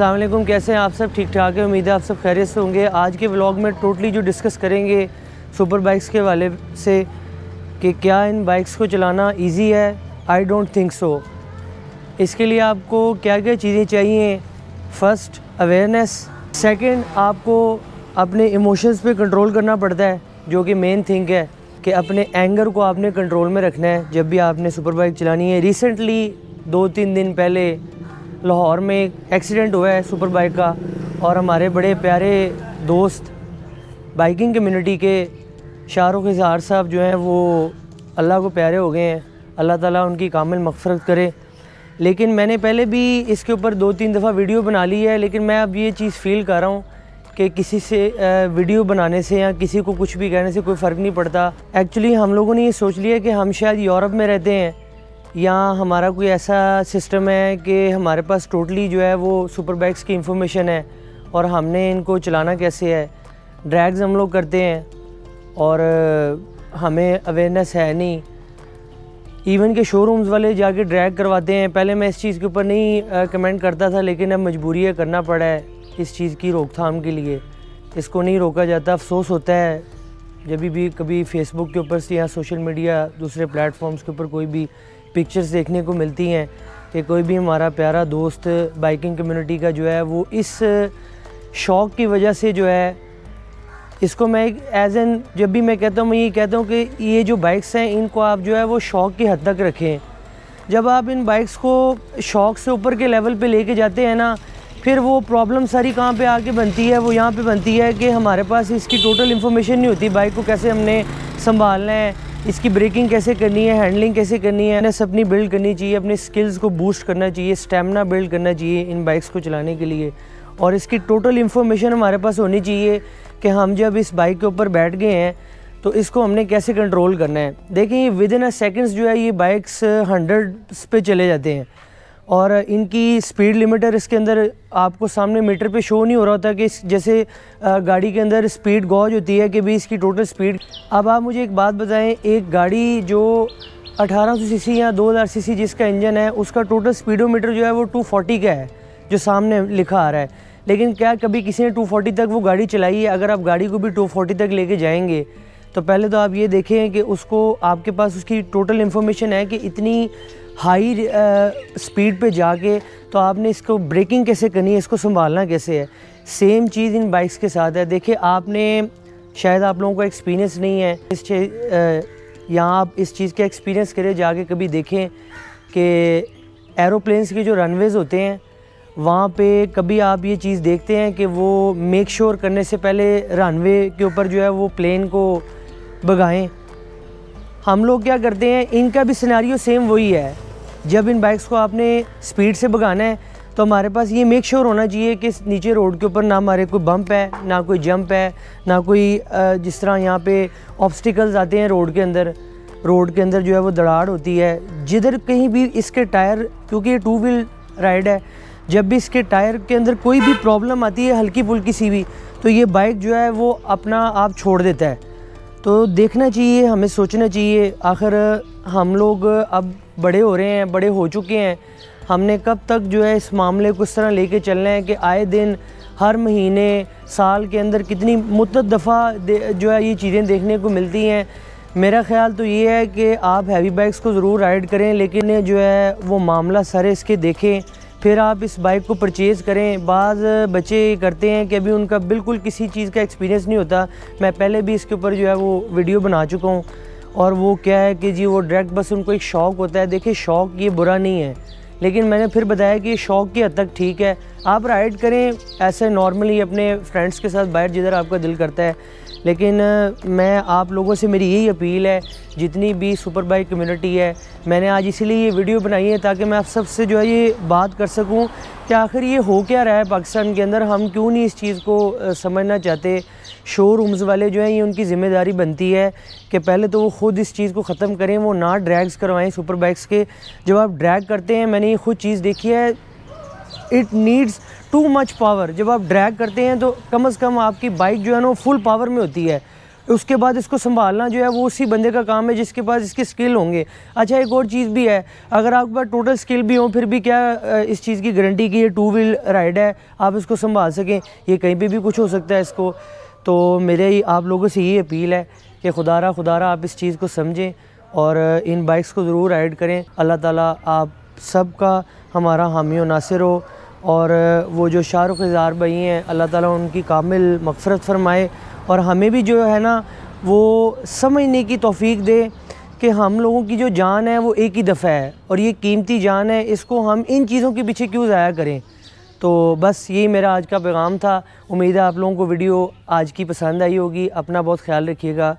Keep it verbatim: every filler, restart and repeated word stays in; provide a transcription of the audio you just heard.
अस्सलाम वालेकुम, कैसे हैं आप सब? ठीक ठाक है, उम्मीद है आप सब खैरियत से होंगे। आज के व्लॉग में टोटली जो डिस्कस करेंगे सुपर बाइक्स के वाले से कि क्या इन बाइक्स को चलाना इजी है, आई डोंट थिंक सो। इसके लिए आपको क्या क्या चीज़ें चाहिए? फ़र्स्ट अवेयरनेस, सेकंड आपको अपने इमोशंस पे कंट्रोल करना पड़ता है, जो कि मेन थिंग है कि अपने एंगर को आपने कंट्रोल में रखना है जब भी आपने सुपर बाइक चलानी है। रिसेंटली दो तीन दिन पहले लाहौर में एक एक्सीडेंट हुआ है सुपर बाइक का, और हमारे बड़े प्यारे दोस्त बाइकिंग कम्युनिटी के शाहरुख इजहार साहब जो हैं वो अल्लाह को प्यारे हो गए हैं, अल्लाह ताला उनकी कामिल मग़फ़िरत करे। लेकिन मैंने पहले भी इसके ऊपर दो तीन दफ़ा वीडियो बना ली है, लेकिन मैं अब ये चीज़ फ़ील कर रहा हूँ कि किसी से वीडियो बनाने से या किसी को कुछ भी कहने से कोई फ़र्क नहीं पड़ता। एक्चुअली हम लोगों ने ये सोच लिया कि हम शायद यूरोप में रहते हैं या हमारा कोई ऐसा सिस्टम है कि हमारे पास टोटली जो है वो सुपर बाइक्स की इंफॉर्मेशन है और हमने इनको चलाना कैसे है। ड्रैग्स हम लोग करते हैं और हमें अवेयरनेस है नहीं। इवन के शोरूम्स वाले जाके ड्रैग करवाते हैं। पहले मैं इस चीज़ के ऊपर नहीं कमेंट करता था, लेकिन अब मजबूरी है, करना पड़ा है इस चीज़ की रोकथाम के लिए। इसको नहीं रोका जाता। अफसोस होता है जब भी कभी फेसबुक के ऊपर से या सोशल मीडिया दूसरे प्लेटफॉर्म्स के ऊपर कोई भी पिक्चर्स देखने को मिलती हैं कि कोई भी हमारा प्यारा दोस्त बाइकिंग कम्युनिटी का जो है वो इस शौक़ की वजह से जो है, इसको मैं एज एन जब भी मैं कहता हूँ, मैं ये कहता हूँ कि ये जो बाइक्स हैं इनको आप जो है वो शौक़ की हद तक रखें। जब आप इन बाइक्स को शौक़ से ऊपर के लेवल पे लेके जाते हैं ना, फिर वो प्रॉब्लम सारी कहाँ पे आके बनती है? वो यहाँ पे बनती है कि हमारे पास इसकी टोटल इन्फॉर्मेशन नहीं होती। बाइक को कैसे हमने संभालना है, इसकी ब्रेकिंग कैसे करनी है, हैंडलिंग कैसे करनी है, ना अपनी बिल्ड करनी चाहिए, अपने स्किल्स को बूस्ट करना चाहिए, स्टेमिना बिल्ड करना चाहिए इन बाइक्स को चलाने के लिए। और इसकी टोटल इन्फॉर्मेशन हमारे पास होनी चाहिए कि हम जब इस बाइक के ऊपर बैठ गए हैं तो इसको हमने कैसे कंट्रोल करना है। देखिए विद इन अ सेकेंड्स जो है ये बाइक्स हंड्रेड्स पे चले जाते हैं और इनकी स्पीड लिमिटर इसके अंदर आपको सामने मीटर पे शो नहीं हो रहा होता कि जैसे गाड़ी के अंदर स्पीड गॉज होती है कि भी इसकी टोटल स्पीड। अब आप मुझे एक बात बताएं, एक गाड़ी जो अठारह सौ सीसी या दो हज़ार सीसी जिसका इंजन है उसका टोटल स्पीडोमीटर जो है वो दो सौ चालीस का है जो सामने लिखा आ रहा है, लेकिन क्या कभी किसी ने दो सौ चालीस तक वो गाड़ी चलाई है? अगर आप गाड़ी को भी दो सौ चालीस तक लेके जाएंगे तो पहले तो आप ये देखें कि उसको आपके पास उसकी टोटल इन्फॉर्मेशन है कि इतनी हाई स्पीड पे जाके तो आपने इसको ब्रेकिंग कैसे करनी है, इसको संभालना कैसे है। सेम चीज़ इन बाइक्स के साथ है। देखिए आपने शायद आप लोगों को एक्सपीरियंस नहीं है इस चीज़, या आप इस चीज़ का एक्सपीरियंस करें, जाके कभी देखें कि एरोप्लेन्स के जो रनवेज़ होते हैं वहाँ पे कभी आप ये चीज़ देखते हैं कि वो मेक श्योर करने से पहले रनवे के ऊपर जो है वो प्लेन को भगाएं। हम लोग क्या करते हैं, इनका भी सिनेरियो सेम वही है। जब इन बाइक्स को आपने स्पीड से भगाना है तो हमारे पास ये मेक श्योर होना चाहिए कि नीचे रोड के ऊपर ना हमारे कोई बम्प है, ना कोई जंप है, ना कोई जिस तरह यहाँ पे ऑब्स्टिकल्स आते हैं रोड के अंदर। रोड के अंदर जो है वो दराड़ होती है, जिधर कहीं भी इसके टायर, क्योंकि ये टू व्हील राइड है, जब भी इसके टायर के अंदर कोई भी प्रॉब्लम आती है हल्की फुल्की सी भी, तो ये बाइक जो है वो अपना आप छोड़ देता है। तो देखना चाहिए, हमें सोचना चाहिए। आखिर हम लोग अब बड़े हो रहे हैं, बड़े हो चुके हैं, हमने कब तक जो है इस मामले को इस तरह लेके चलना है कि आए दिन, हर महीने, साल के अंदर कितनी मुद्दत दफ़ा जो है ये चीज़ें देखने को मिलती हैं। मेरा ख़्याल तो ये है कि आप हैवी बाइक्स को ज़रूर राइड करें, लेकिन जो है वो मामला सारे इसके देखें, फिर आप इस बाइक को परचेज़ करें। बाज़ बच्चे करते हैं कि अभी उनका बिल्कुल किसी चीज़ का एक्सपीरियंस नहीं होता। मैं पहले भी इसके ऊपर जो है वो वीडियो बना चुका हूँ, और वो क्या है कि जी वो डायरेक्ट बस उनको एक शौक़ होता है। देखिए शौक़ ये बुरा नहीं है, लेकिन मैंने फिर बताया कि ये शौक़ की हद तक ठीक है। आप राइड करें ऐसे नॉर्मली अपने फ्रेंड्स के साथ बाहर जिधर आपका दिल करता है। लेकिन मैं आप लोगों से मेरी यही अपील है, जितनी भी सुपर बाइक कम्युनिटी है, मैंने आज इसीलिए ये वीडियो बनाई है ताकि मैं आप सब से जो है ये बात कर सकूं कि आखिर ये हो क्या रहा है पाकिस्तान के अंदर, हम क्यों नहीं इस चीज़ को समझना चाहते। शोरूम्स वाले जो हैं ये उनकी ज़िम्मेदारी बनती है कि पहले तो वो ख़ुद इस चीज़ को ख़त्म करें, वो ना ड्रैग्स करवाएँ सुपर बाइक्स के। जब आप ड्रैग करते हैं, मैंने ये खुद चीज़ देखी है, it needs too much power. जब आप ड्रैग करते हैं तो कम से कम आपकी बाइक जो है ना वो फुल पावर में होती है, उसके बाद इसको संभालना जो है वो उसी बंदे का काम है जिसके पास इसकी स्किल होंगे। अच्छा, एक और चीज़ भी है, अगर आपके पास टोटल स्किल भी हो फिर भी क्या इस चीज़ की गारंटी कि ये टू व्हील राइड है, आप इसको संभाल सकें, ये कहीं पर भी कुछ हो सकता है इसको। तो मेरे आप लोगों से यही अपील है कि खुदारा खुदारा आप इस चीज़ को समझें और इन बाइक्स को ज़रूर राइड करें। अल्लाह ताला आप सब का हमारा हामी व नासिर हो, और वो जो शाहरुख इज़हार भाई हैं अल्लाह ताला उनकी कामिल मग़फ़िरत फ़रमाए और हमें भी जो है ना वो समझने की तौफ़ीक दे कि हम लोगों की जो जान है वो एक ही दफ़ा है और ये कीमती जान है, इसको हम इन चीज़ों के पीछे क्यों ज़ाया करें। तो बस यही मेरा आज का पैगाम था। उम्मीद है आप लोगों को वीडियो आज की पसंद आई होगी। अपना बहुत ख्याल रखिएगा।